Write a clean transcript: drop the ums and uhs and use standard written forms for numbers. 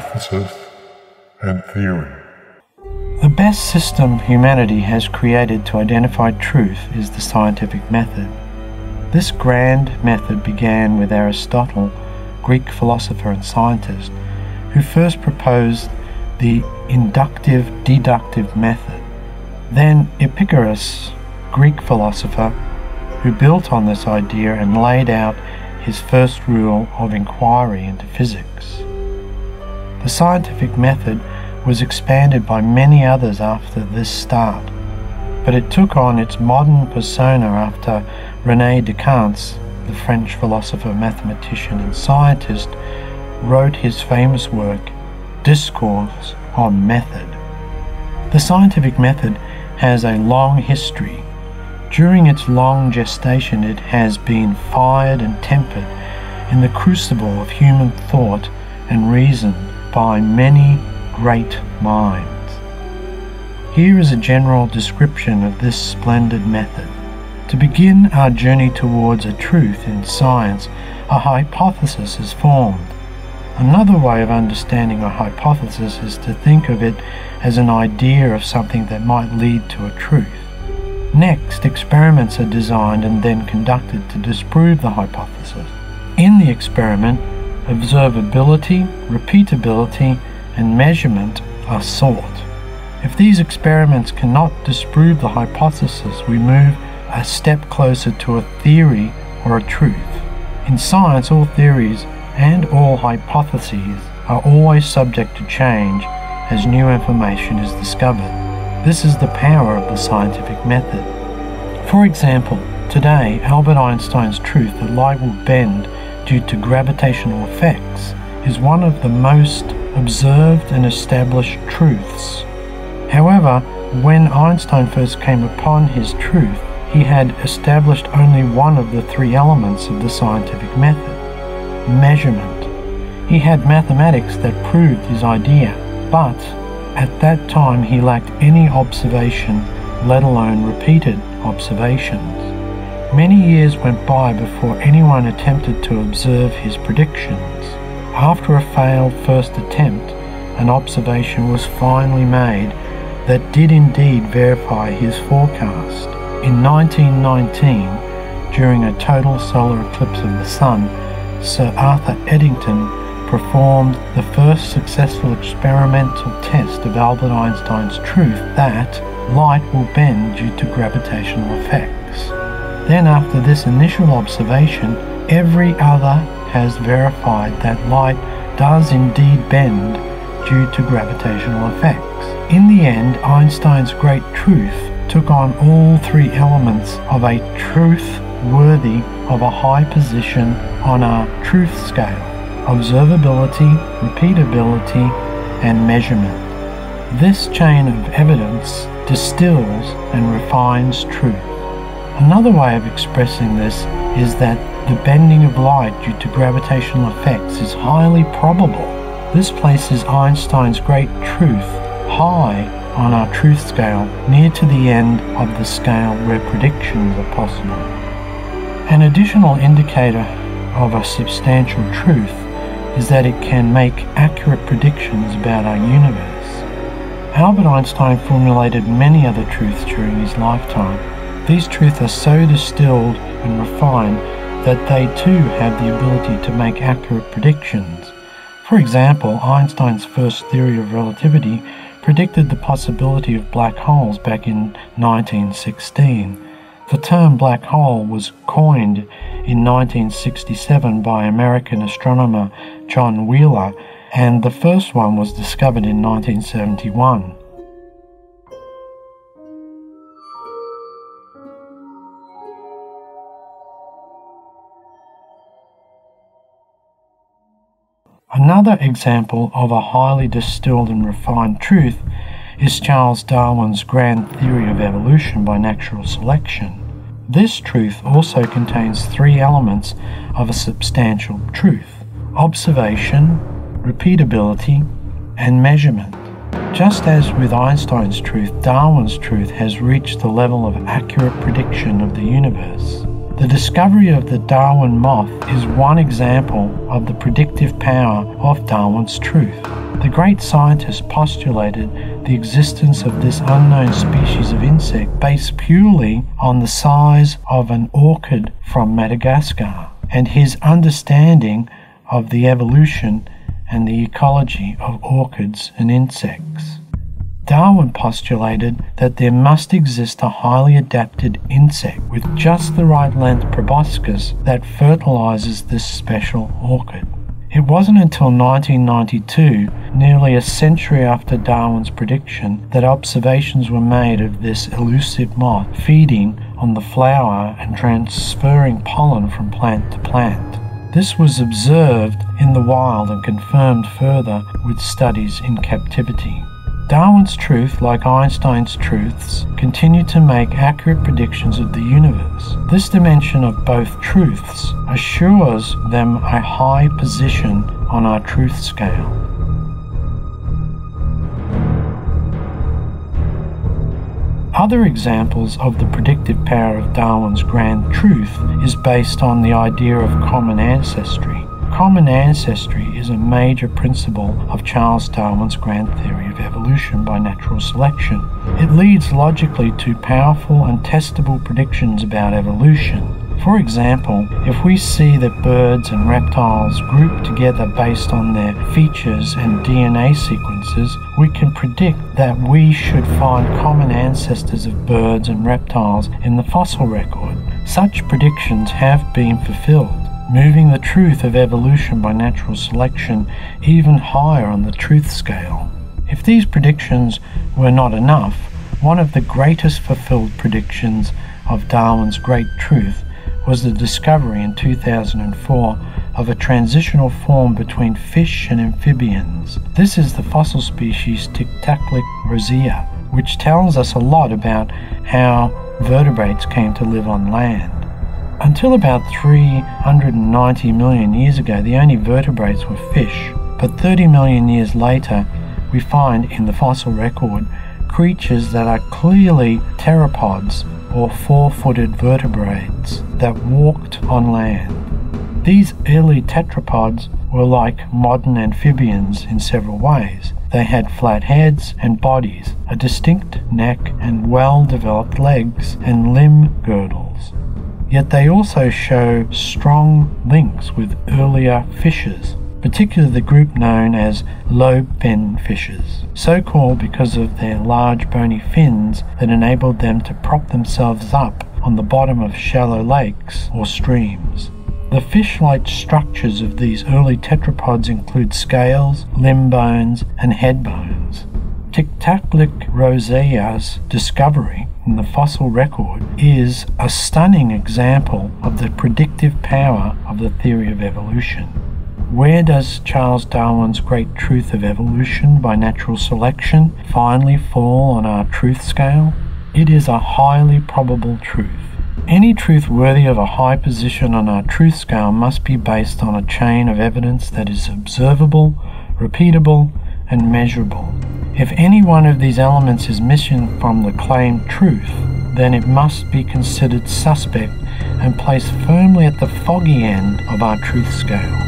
hypothesis and theory. The best system humanity has created to identify truth is the scientific method. This grand method began with Aristotle, Greek philosopher and scientist, who first proposed the inductive-deductive method. Then Epicurus, Greek philosopher, who built on this idea and laid out his first rule of inquiry into physics. The scientific method was expanded by many others after this start, but it took on its modern persona after René Descartes, the French philosopher, mathematician and scientist, wrote his famous work, Discourse on Method. The scientific method has a long history. During its long gestation, it has been fired and tempered in the crucible of human thought and reason by many great minds. Here is a general description of this splendid method. To begin our journey towards a truth in science, a hypothesis is formed. Another way of understanding a hypothesis is to think of it as an idea of something that might lead to a truth. Next, experiments are designed and then conducted to disprove the hypothesis. In the experiment, observability, repeatability, and measurement are sought. If these experiments cannot disprove the hypothesis, we move a step closer to a theory or a truth. In science, all theories and all hypotheses are always subject to change as new information is discovered. This is the power of the scientific method. For example, today Albert Einstein's truth that light will bend due to gravitational effects is one of the most observed and established truths. However, when Einstein first came upon his truth, he had established only one of the three elements of the scientific method, measurement. He had mathematics that proved his idea, but at that time he lacked any observation, let alone repeated observations. Many years went by before anyone attempted to observe his predictions. After a failed first attempt, an observation was finally made that did indeed verify his forecast. In 1919, during a total solar eclipse of the Sun, Sir Arthur Eddington performed the first successful experimental test of Albert Einstein's truth that light will bend due to gravitational effects. Then, after this initial observation, every other has verified that light does indeed bend due to gravitational effects. In the end, Einstein's great truth took on all three elements of a truth worthy of a high position on our truth scale: observability, repeatability, and measurement. This chain of evidence distills and refines truth. Another way of expressing this is that the bending of light due to gravitational effects is highly probable. This places Einstein's great truth high on our truth scale, near to the end of the scale where predictions are possible. An additional indicator of a substantial truth is that it can make accurate predictions about our universe. Albert Einstein formulated many other truths during his lifetime. These truths are so distilled and refined that they too have the ability to make accurate predictions. For example, Einstein's first theory of relativity predicted the possibility of black holes back in 1916. The term black hole was coined in 1967 by American astronomer John Wheeler, and the first one was discovered in 1971. Another example of a highly distilled and refined truth is Charles Darwin's grand theory of evolution by natural selection. This truth also contains three elements of a substantial truth: observation, repeatability, and measurement. Just as with Einstein's truth, Darwin's truth has reached the level of accurate prediction of the universe. The discovery of the Darwin moth is one example of the predictive power of Darwin's truth. The great scientist postulated the existence of this unknown species of insect based purely on the size of an orchid from Madagascar and his understanding of the evolution and the ecology of orchids and insects. Darwin postulated that there must exist a highly adapted insect with just the right length proboscis that fertilizes this special orchid. It wasn't until 1992, nearly a century after Darwin's prediction, that observations were made of this elusive moth feeding on the flower and transferring pollen from plant to plant. This was observed in the wild and confirmed further with studies in captivity. Darwin's truth, like Einstein's truths, continue to make accurate predictions of the universe. This dimension of both truths assures them a high position on our truth scale. Other examples of the predictive power of Darwin's grand truth is based on the idea of common ancestry. Common ancestry is a major principle of Charles Darwin's grand theory of evolution by natural selection. It leads logically to powerful and testable predictions about evolution. For example, if we see that birds and reptiles group together based on their features and DNA sequences, we can predict that we should find common ancestors of birds and reptiles in the fossil record. Such predictions have been fulfilled, moving the truth of evolution by natural selection even higher on the truth scale. If these predictions were not enough, one of the greatest fulfilled predictions of Darwin's great truth was the discovery in 2004 of a transitional form between fish and amphibians. This is the fossil species Tiktaalik rosea, which tells us a lot about how vertebrates came to live on land. Until about 390 million years ago, the only vertebrates were fish, but 30 million years later, we find in the fossil record creatures that are clearly pteropods or four-footed vertebrates that walked on land. These early tetrapods were like modern amphibians in several ways. They had flat heads and bodies, a distinct neck and well-developed legs and limb girdles. Yet they also show strong links with earlier fishes, particularly the group known as lobe-fin fishes, so called because of their large bony fins that enabled them to prop themselves up on the bottom of shallow lakes or streams. The fish-like structures of these early tetrapods include scales, limb bones, and head bones. Tiktaalik rosea's discovery in the fossil record is a stunning example of the predictive power of the theory of evolution. Where does Charles Darwin's great truth of evolution by natural selection finally fall on our truth scale? It is a highly probable truth. Any truth worthy of a high position on our truth scale must be based on a chain of evidence that is observable, repeatable, and measurable. If any one of these elements is missing from the claimed truth, then it must be considered suspect and placed firmly at the foggy end of our truth scale.